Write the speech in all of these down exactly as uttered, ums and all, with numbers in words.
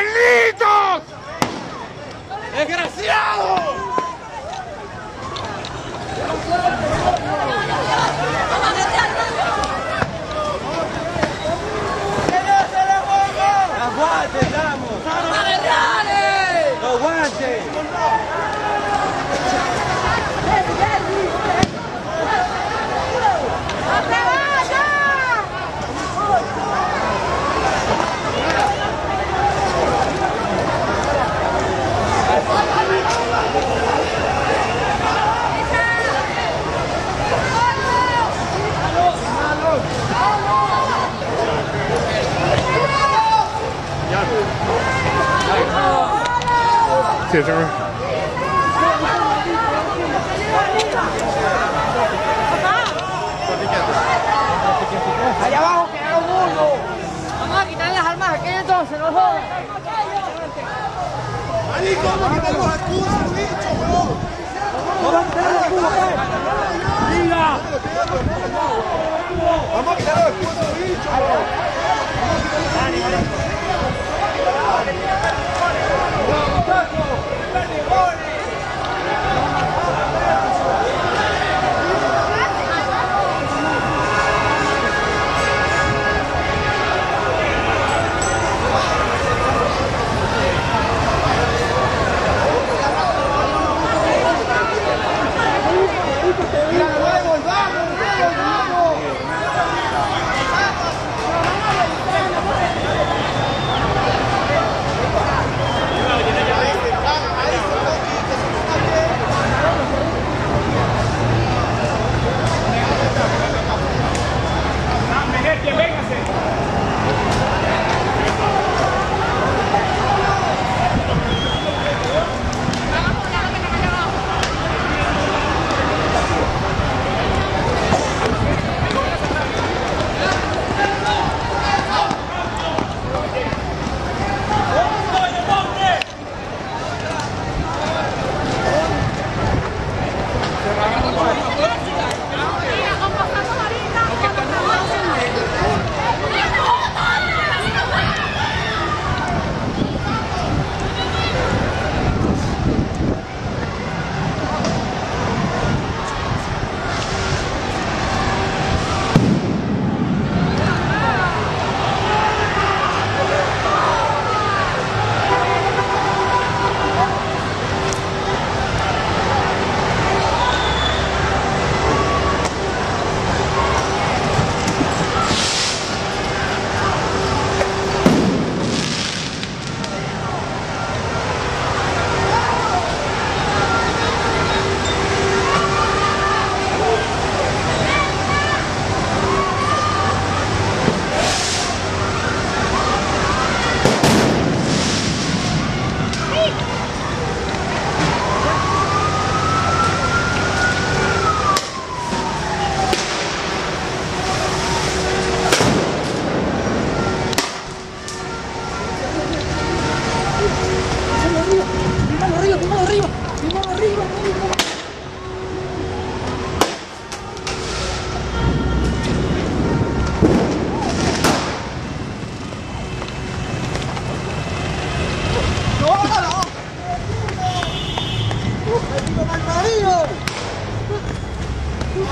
¡Malditos! ¡Desgraciados! ¡Aguante, damos! ¡Dale! ¡Aguante! Scissor. Allá abajo quedaron uno. Vamos a quitar las armas aquí entonces, no jodan. ¡Marico, vamos a quitar los escudos, bicho, huevón! ¡Vamos a quitar los escudos, eh! ¡Mira! ¡Vamos a quitar los escudos, bicho,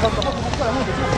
¡Vamos, vamos, vamos!